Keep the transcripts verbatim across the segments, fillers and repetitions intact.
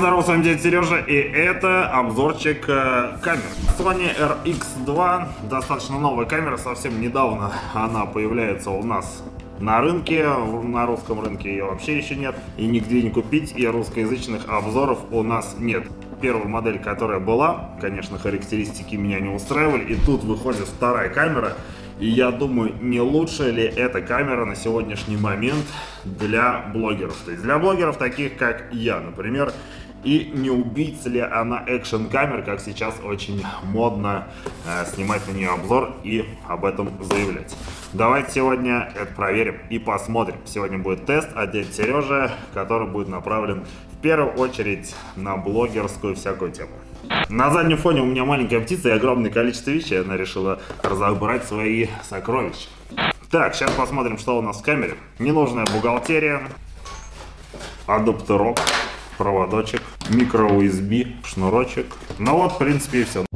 здорово, с вами дядя Сережа, и это обзорчик э, камер. Sony эр икс два, достаточно новая камера, совсем недавно она появляется у нас на рынке, на русском рынке ее вообще еще нет, и нигде не купить, и русскоязычных обзоров у нас нет. Первая модель, которая была, конечно, характеристики меня не устраивали, и тут выходит вторая камера, и я думаю, не лучше ли эта камера на сегодняшний момент для блогеров, то есть для блогеров таких, как я, например, и не убийца ли она экшн-камер, как сейчас очень модно э, снимать на нее обзор и об этом заявлять. Давайте сегодня это проверим и посмотрим. Сегодня будет тест от дяди Сережи, который будет направлен в первую очередь на блогерскую всякую тему. На заднем фоне у меня маленькая птица и огромное количество вещей. Она решила разобрать свои сокровища. Так, сейчас посмотрим, что у нас в камере. Ненужная бухгалтерия, адаптерок, проводочек, микро-ю эс би, шнурочек. Ну вот, в принципе, и все.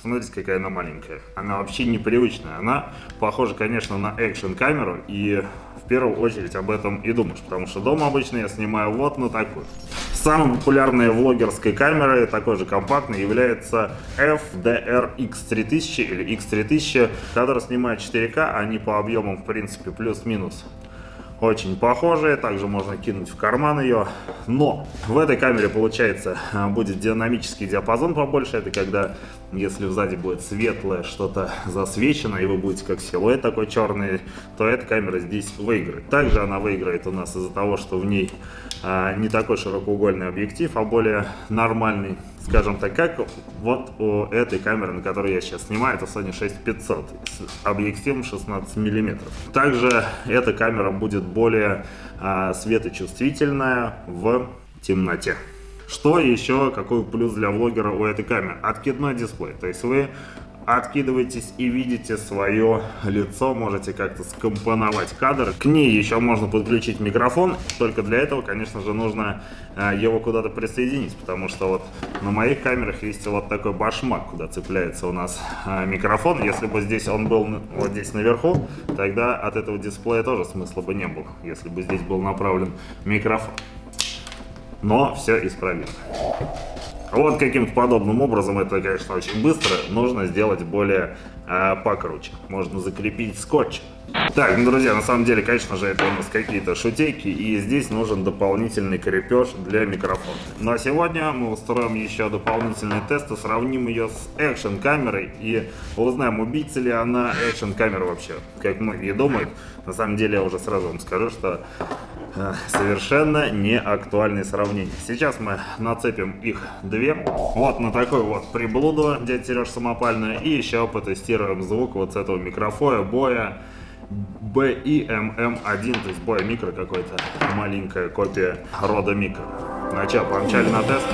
Смотрите, какая она маленькая. Она вообще непривычная. Она похожа, конечно, на экшн-камеру. И в первую очередь об этом и думаешь. Потому что дома обычно я снимаю вот на такую. Самой популярной влогерской камерой, такой же компактной, является эф ди ар икс три тысячи или икс три тысяча, которая снимает четыре ка. Они по объемам, в принципе, плюс-минус очень похожие, также можно кинуть в карман ее, но в этой камере, получается, будет динамический диапазон побольше. Это когда, если сзади будет светлое, что-то засвечено, и вы будете как силуэт такой черный, то эта камера здесь выиграет. Также она выиграет у нас из-за того, что в ней а, не такой широкоугольный объектив, а более нормальный, скажем так, как вот у этой камеры, на которой я сейчас снимаю, это Sony шесть тысяч пятьсот с объективом шестнадцать миллиметров. Также эта камера будет более а, светочувствительная в темноте. Что еще, какой плюс для влогера у этой камеры? Откидной дисплей, то есть вы откидываетесь и видите свое лицо, можете как-то скомпоновать кадр. К ней еще можно подключить микрофон, только для этого, конечно же, нужно его куда-то присоединить, потому что вот на моих камерах есть вот такой башмак, куда цепляется у нас микрофон. Если бы здесь он был вот здесь наверху, тогда от этого дисплея тоже смысла бы не было, если бы здесь был направлен микрофон. Но все исправимо. Вот каким-то подобным образом, это, конечно, очень быстро, нужно сделать более э, покруче. Можно закрепить скотч. Так, ну, друзья, на самом деле, конечно же, это у нас какие-то шутейки, и здесь нужен дополнительный крепеж для микрофона. Но сегодня мы устроим еще дополнительные тесты, сравним ее с экшн-камерой и узнаем, убийца ли она экшн-камера вообще. Как многие думают, на самом деле, я уже сразу вам скажу, что э, совершенно не актуальные сравнения. Сейчас мы нацепим их две. Вот на такую вот приблуду, дядя Сережа, самопальную, и еще потестируем звук вот с этого микрофона, боя би и эм эм один, то есть боя микро, какой-то маленькая копия рода микро. Ну что, помчали на тест.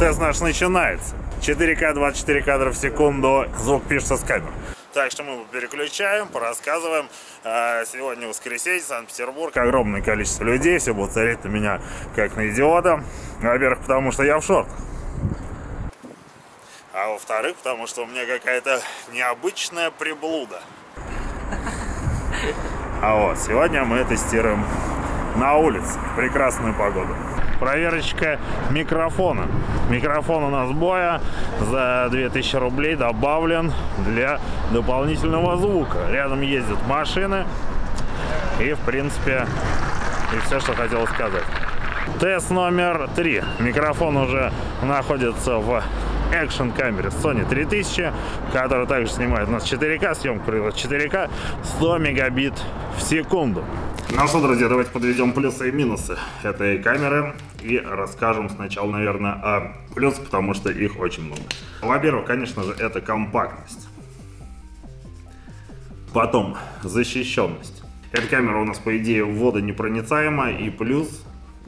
Тест наш начинается. четыре ка, двадцать четыре кадра в секунду, звук пишется с камеры. Так что мы его переключаем, порассказываем. Сегодня воскресенье, Санкт-Петербург, огромное количество людей, все будут смотреть на меня как на идиота. Во-первых, потому что я в шортах. А во-вторых, потому что у меня какая-то необычная приблуда. А вот, сегодня мы тестируем на улице, в прекрасную погоду. Проверочка микрофона. Микрофон у нас боя за две тысячи рублей добавлен для дополнительного звука. Рядом ездят машины. И, в принципе, и все, что хотел сказать. Тест номер три. Микрофон уже находится в экшн-камере Sony три тысячи, которая также снимает у нас четыре ка, съемка четыре ка, сто мегабит в секунду. Ну что, друзья, давайте подведем плюсы и минусы этой камеры и расскажем сначала, наверное, о плюсах, потому что их очень много. Во-первых, конечно же, это компактность. Потом защищенность. Эта камера у нас, по идее, водонепроницаема, и плюс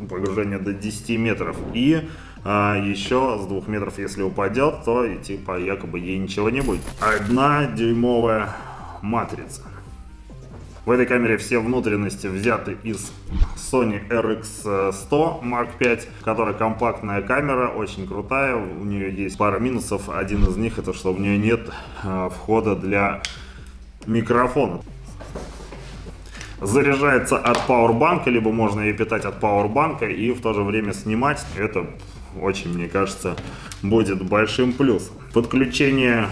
погружение до десяти метров. И а, еще с двух метров, если упадет, то и, типа, якобы ей ничего не будет. Одна дюймовая матрица. В этой камере все внутренности взяты из Sony эр икс сто Mark пять, которая компактная камера, очень крутая. У нее есть пара минусов. Один из них — это что в нее нет э, входа для микрофона. Заряжается от пауэрбанка, либо можно ее питать от пауэрбанка и в то же время снимать. Это очень, мне кажется, будет большим плюсом. Подключение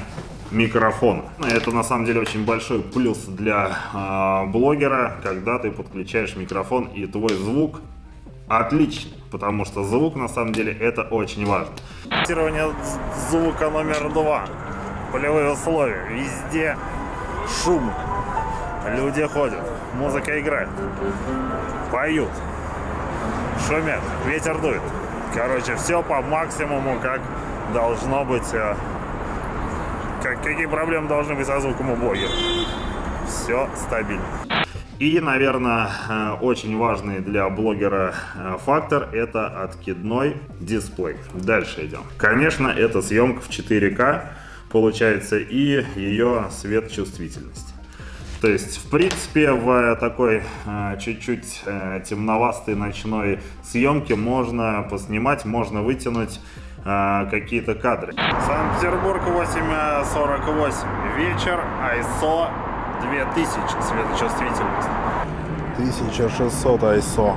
микрофона. Это на самом деле очень большой плюс для э, блогера, когда ты подключаешь микрофон и твой звук отличный, потому что звук на самом деле это очень важно. Тестирование звука номер два. Полевые условия. Везде шум. Люди ходят, музыка играет, поют, шумят, ветер дует. Короче, все по максимуму, как должно быть, как, какие проблемы должны быть со звуком у блогера. Все стабильно. И, наверное, очень важный для блогера фактор — это откидной дисплей. Дальше идем. Конечно, это съемка в четыре ка, получается, и ее светочувствительность. То есть, в принципе, в такой чуть-чуть э, э, темновастой ночной съемке можно поснимать, можно вытянуть э, какие-то кадры. Санкт-Петербург, восемь сорок восемь вечер, ай эс о две тысячи, светочувствительность. тысяча шестьсот ай эс о,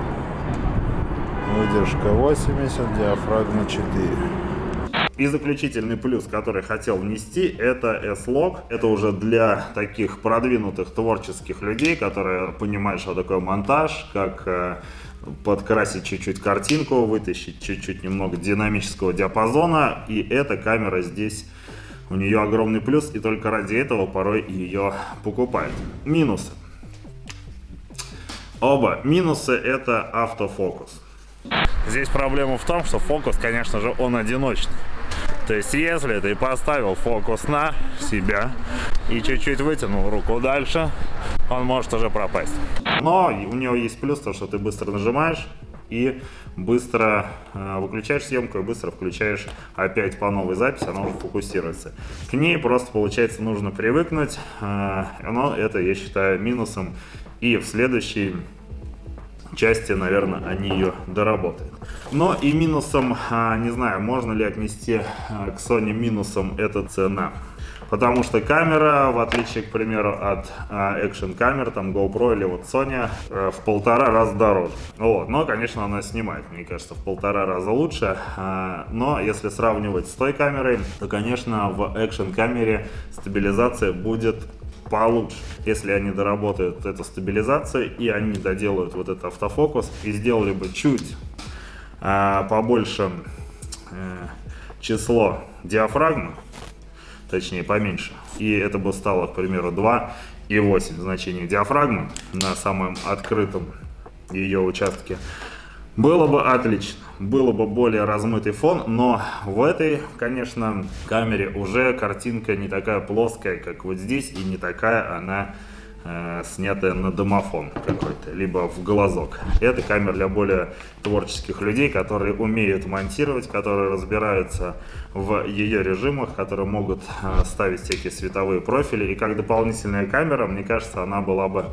выдержка восемьдесят, диафрагма четыре. И заключительный плюс, который хотел внести, это эс лог. Это уже для таких продвинутых творческих людей, которые понимают, что такое монтаж, как подкрасить чуть-чуть картинку, вытащить чуть-чуть немного динамического диапазона. И эта камера здесь, у нее огромный плюс, и только ради этого порой ее покупают. Минусы. Оба минусы — это автофокус. Здесь проблема в том, что фокус, конечно же, он одиночный. То есть, если ты поставил фокус на себя и чуть-чуть вытянул руку дальше, он может уже пропасть. Но у него есть плюс, то что ты быстро нажимаешь и быстро э, выключаешь съемку и быстро включаешь опять по новой записи, она уже фокусируется. К ней просто, получается, нужно привыкнуть, э, но это, я считаю, минусом. И в следующий части, наверное, они ее доработают. Но и минусом, не знаю, можно ли отнести к Sony минусом, это цена. Потому что камера, в отличие, к примеру, от экшен камер, там GoPro или вот Sony, в полтора раза дороже. Вот. Но, конечно, она снимает, мне кажется, в полтора раза лучше. Но если сравнивать с той камерой, то, конечно, в экшен камере стабилизация будет получше. Если они доработают эту стабилизацию и они доделают вот этот автофокус и сделали бы чуть э, побольше э, число диафрагмы, точнее поменьше, и это бы стало, к примеру, два и восемь значение диафрагмы на самом открытом ее участке, было бы отлично, было бы более размытый фон. Но в этой, конечно, камере уже картинка не такая плоская, как вот здесь, и не такая она э, снятая на домофон какой-то, либо в глазок. Это камера для более творческих людей, которые умеют монтировать, которые разбираются в ее режимах, которые могут э, ставить всякие световые профили. И как дополнительная камера, мне кажется, она была бы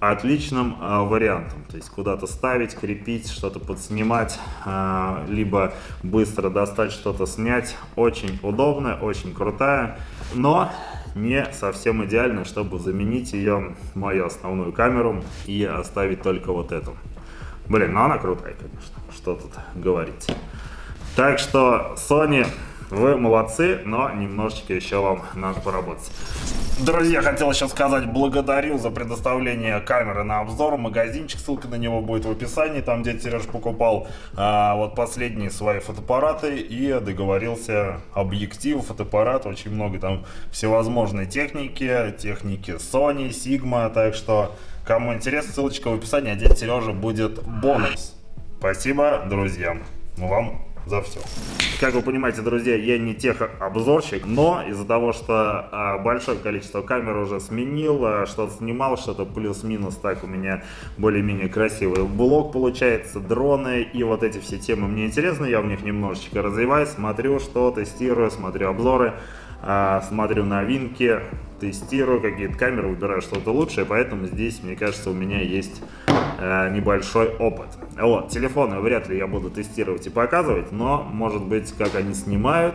отличным э, вариантом. То есть куда-то ставить, крепить, что-то подснимать, э, либо быстро достать, что-то снять. Очень удобная, очень крутая, но не совсем идеально, чтобы заменить ее, мою основную камеру, и оставить только вот эту. Блин, ну она крутая, конечно, что тут говорить. Так что, Sony, вы молодцы, но немножечко еще вам надо поработать. Друзья, хотел еще сказать: благодарю за предоставление камеры на обзор. Магазинчик, ссылка на него будет в описании, там, где Сережа покупал а, вот последние свои фотоаппараты и договорился объектив, фотоаппарат, очень много там всевозможной техники, техники Sony, Sigma. Так что, кому интересно, ссылочка в описании, а дядя Сережа будет бонус. Спасибо, друзья, вам за все. Как вы понимаете, друзья, я не техобзорщик, но из-за того, что большое количество камер уже сменил, что-то снимал, что-то плюс-минус, так у меня более-менее красивый блог получается, дроны и вот эти все темы мне интересны, я в них немножечко развиваюсь, смотрю, что тестирую, смотрю обзоры. смотрю новинки, тестирую какие-то камеры, выбираю что-то лучшее, поэтому здесь, мне кажется, у меня есть э, небольшой опыт. Вот, телефоны вряд ли я буду тестировать и показывать, но, может быть, как они снимают,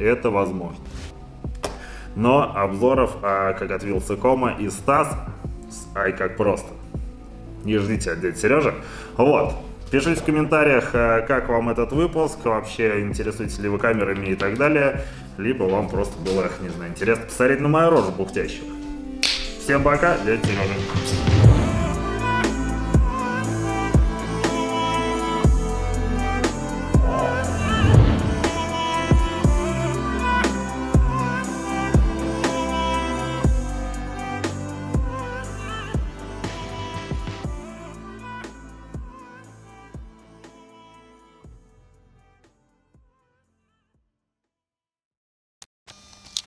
это возможно. Но обзоров, а, как от Вилсакома и Стас, ай, как просто. Не ждите от дяди Сережи. Вот. Пишите в комментариях, как вам этот выпуск, вообще интересуетесь ли вы камерами и так далее, либо вам просто было, не знаю, интересно посмотреть на мою рожу бухтящую. Всем пока, дядя Сережа.